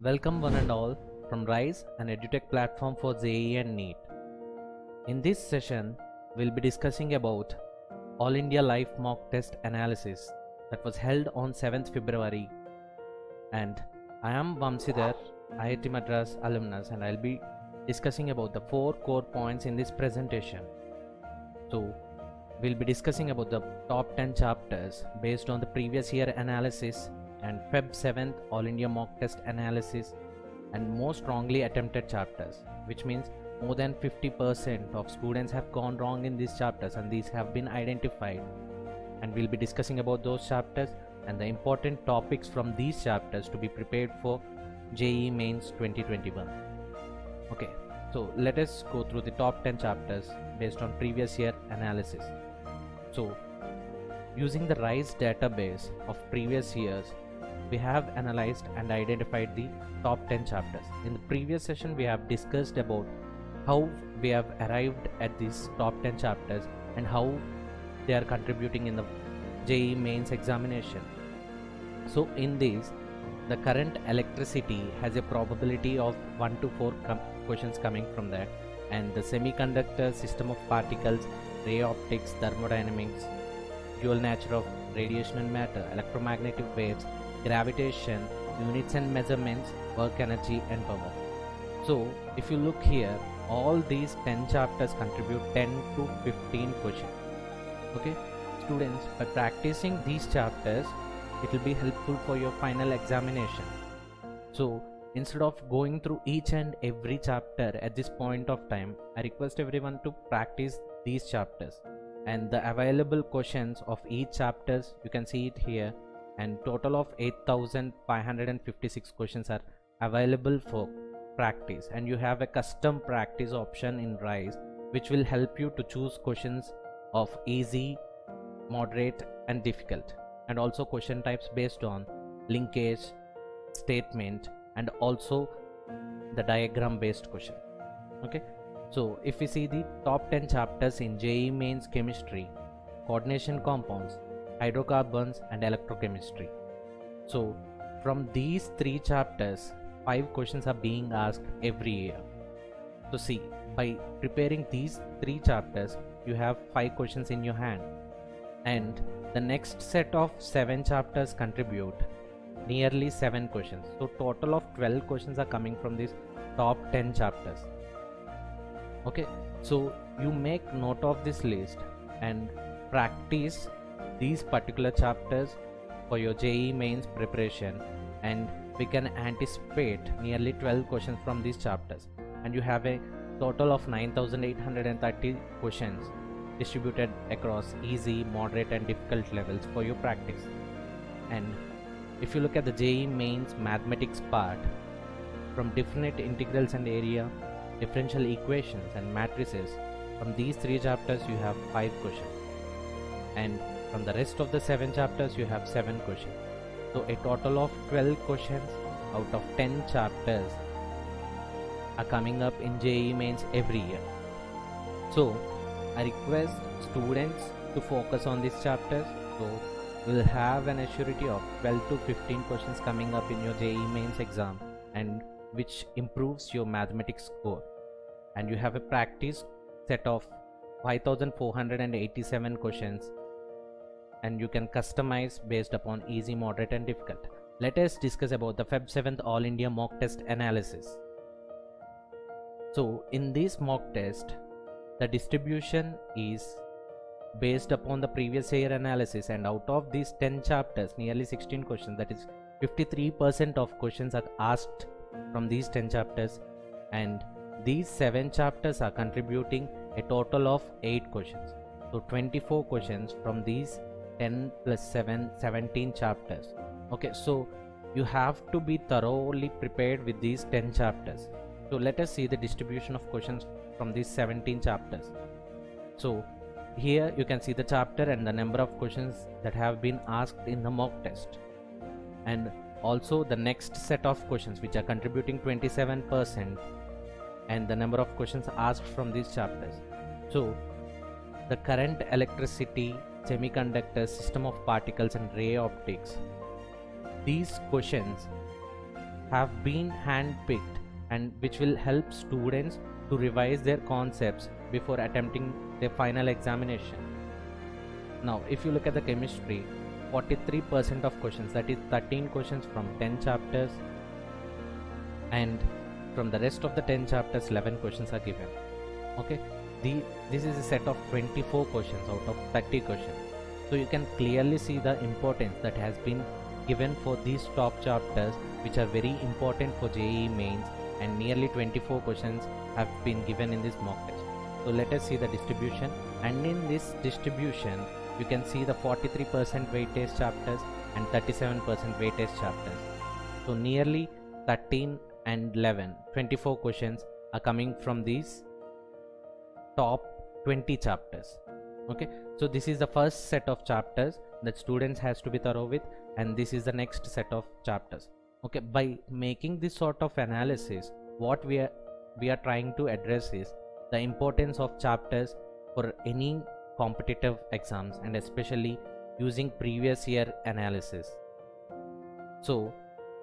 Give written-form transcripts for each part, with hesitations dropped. Welcome one and all from RISE, an edutech platform for JEE and NEET. In this session, we'll be discussing about All India Live Mock Test Analysis that was held on 7th February. And I am Vamsidhar, IIT Madras alumnus, and I'll be discussing about the 4 core points in this presentation. So, we'll be discussing about the top 10 chapters based on the previous year analysis and Feb 7th All India Mock Test Analysis and most wrongly attempted chapters, which means more than 50% of students have gone wrong in these chapters, and these have been identified, and we'll be discussing about those chapters and the important topics from these chapters to be prepared for JEE Mains 2021. Okay, so let us go through the top 10 chapters based on previous year analysis. So, using the RISE database of previous years, we have analyzed and identified the top 10 chapters. In the previous session, we have discussed about how we have arrived at these top 10 chapters and how they are contributing in the JEE Mains examination. So in this, the current electricity has a probability of 1 to 4 questions coming from that, and the semiconductor, system of particles, ray optics, thermodynamics, dual nature of radiation and matter, electromagnetic waves, gravitation, units and measurements, work energy and power. So if you look here, all these 10 chapters contribute 10 to 15 questions. Okay students, by practicing these chapters, it will be helpful for your final examination. So instead of going through each and every chapter at this point of time, I request everyone to practice these chapters, and the available questions of each chapters, you can see it here, and total of 8,556 questions are available for practice, and you have a custom practice option in RISE which will help you to choose questions of easy, moderate and difficult, and also question types based on linkage, statement, and also the diagram based question. Okay, so if we see the top 10 chapters in JEE Mains Chemistry, coordination compounds, hydrocarbons and electrochemistry. So from these 3 chapters, 5 questions are being asked every year. So see, by preparing these 3 chapters, you have 5 questions in your hand, and the next set of 7 chapters contribute nearly 7 questions. So total of 12 questions are coming from these top 10 chapters. Okay, so you make note of this list and practice these particular chapters for your JEE Mains preparation, and we can anticipate nearly 12 questions from these chapters, and you have a total of 9,830 questions distributed across easy, moderate and difficult levels for your practice. And if you look at the JEE Mains mathematics part, from different integrals and area, differential equations and matrices, from these 3 chapters you have 5 questions, and from the rest of the 7 chapters you have 7 questions. So a total of 12 questions out of 10 chapters are coming up in JEE Mains every year. So I request students to focus on these chapters, so we'll have an assurity of 12 to 15 questions coming up in your JEE Mains exam, and which improves your mathematics score, and you have a practice set of 5,487 questions, and you can customize based upon easy, moderate and difficult. Let us discuss about the Feb 7th All India Mock Test Analysis. So in this mock test, the distribution is based upon the previous year analysis, and out of these 10 chapters, nearly 16 questions, that is 53% of questions are asked from these 10 chapters, and these 7 chapters are contributing a total of 8 questions. So 24 questions from these 10 plus 7, 17 chapters. Okay, so you have to be thoroughly prepared with these 10 chapters. So let us see the distribution of questions from these 17 chapters. So here you can see the chapter and the number of questions that have been asked in the mock test, and also the next set of questions which are contributing 27%, and the number of questions asked from these chapters. So the current electricity, semiconductors, system of particles and ray optics, these questions have been handpicked and which will help students to revise their concepts before attempting their final examination. Now, if you look at the chemistry, 43% of questions, that is 13 questions from 10 chapters, and from the rest of the 10 chapters 11 questions are given. Okay, this is a set of 24 questions out of 30 questions. So you can clearly see the importance that has been given for these top chapters, which are very important for JEE mains, and nearly 24 questions have been given in this mock test. So let us see the distribution, and in this distribution you can see the 43% weightage chapters and 37% weightage chapters. So nearly 13 and 11, 24 questions are coming from these top 20 chapters. Okay, so this is the first set of chapters that students has to be thorough with, and this is the next set of chapters. Okay, by making this sort of analysis, what we are trying to address is the importance of chapters for any competitive exams, and especially using previous year analysis. So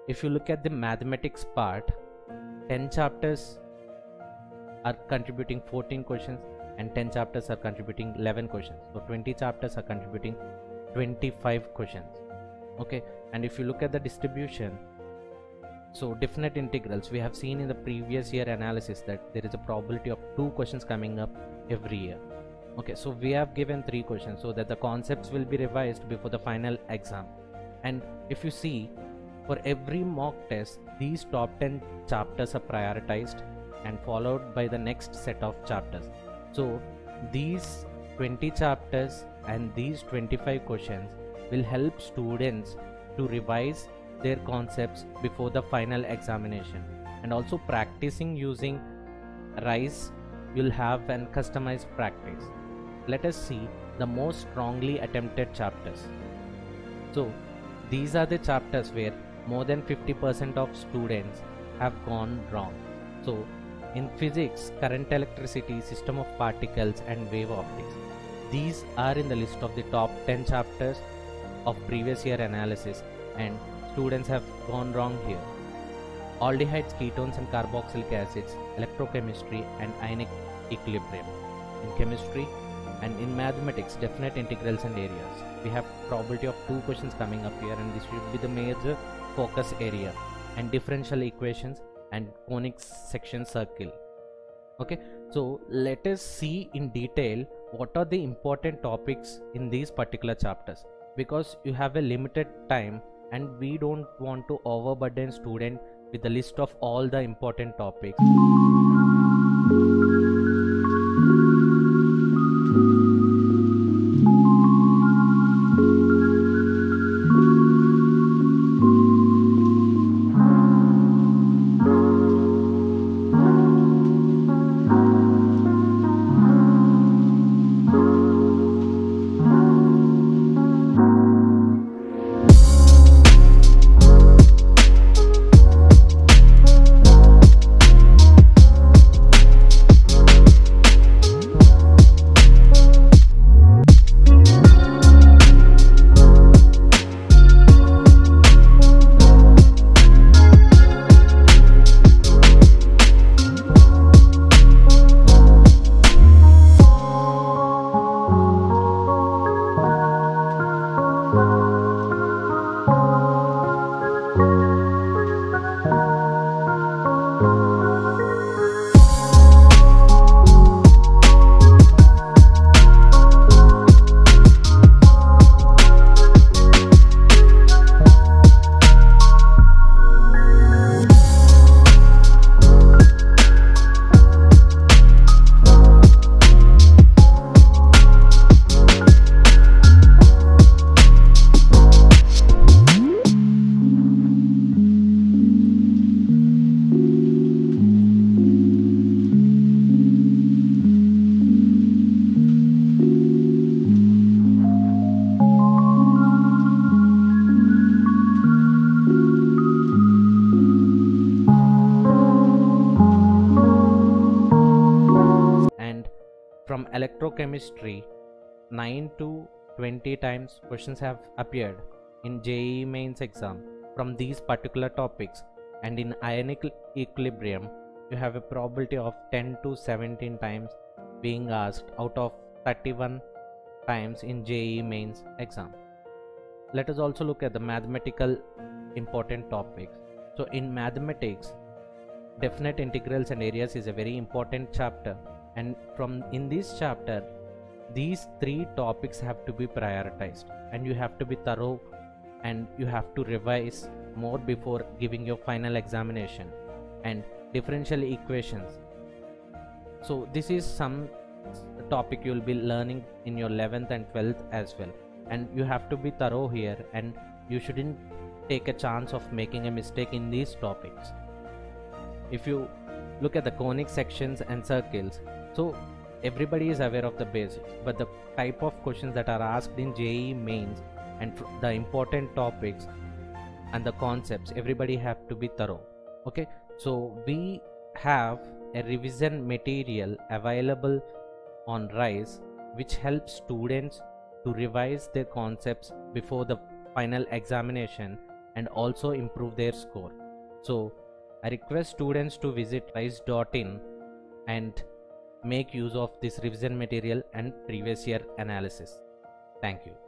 if you look at the mathematics part, 10 chapters are contributing 14 questions and 10 chapters are contributing 11 questions. So 20 chapters are contributing 25 questions. Okay, and if you look at the distribution, so definite integrals, we have seen in the previous year analysis that there is a probability of 2 questions coming up every year. Okay, so we have given 3 questions so that the concepts will be revised before the final exam. And if you see, for every mock test, these top 10 chapters are prioritized and followed by the next set of chapters. So these 20 chapters and these 25 questions will help students to revise their concepts before the final examination, and also practicing using RISE will have an customized practice. Let us see the most strongly attempted chapters. So these are the chapters where more than 50% of students have gone wrong. So in physics, current, electricity, system of particles and wave optics, these are in the list of the top 10 chapters of previous year analysis, and students have gone wrong here. Aldehydes, ketones and carboxylic acids, electrochemistry and ionic equilibrium in chemistry, and in mathematics, definite integrals and areas. We have probability of 2 questions coming up here, and this should be the major focus area, and differential equations and conic section circle. Okay, so let us see in detail what are the important topics in these particular chapters, because you have a limited time and we don't want to overburden student with the list of all the important topics. From electrochemistry, 9 to 20 times questions have appeared in JEE mains exam from these particular topics, and in ionic equilibrium you have a probability of 10 to 17 times being asked out of 31 times in JEE Mains exam. Let us also look at the mathematical important topics. So in mathematics, definite integrals and areas is a very important chapter, and in this chapter these three topics have to be prioritized, and you have to be thorough and you have to revise more before giving your final examination. And differential equations, so this is some topic you will be learning in your 11th and 12th as well, and you have to be thorough here and you shouldn't take a chance of making a mistake in these topics. If you look at the conic sections and circles, so everybody is aware of the basics, but the type of questions that are asked in JEE Mains and the important topics and the concepts, everybody have to be thorough. Okay, so we have a revision material available on RISE which helps students to revise their concepts before the final examination and also improve their score. So I request students to visit rise.in and make use of this revision material and previous year analysis. Thank you.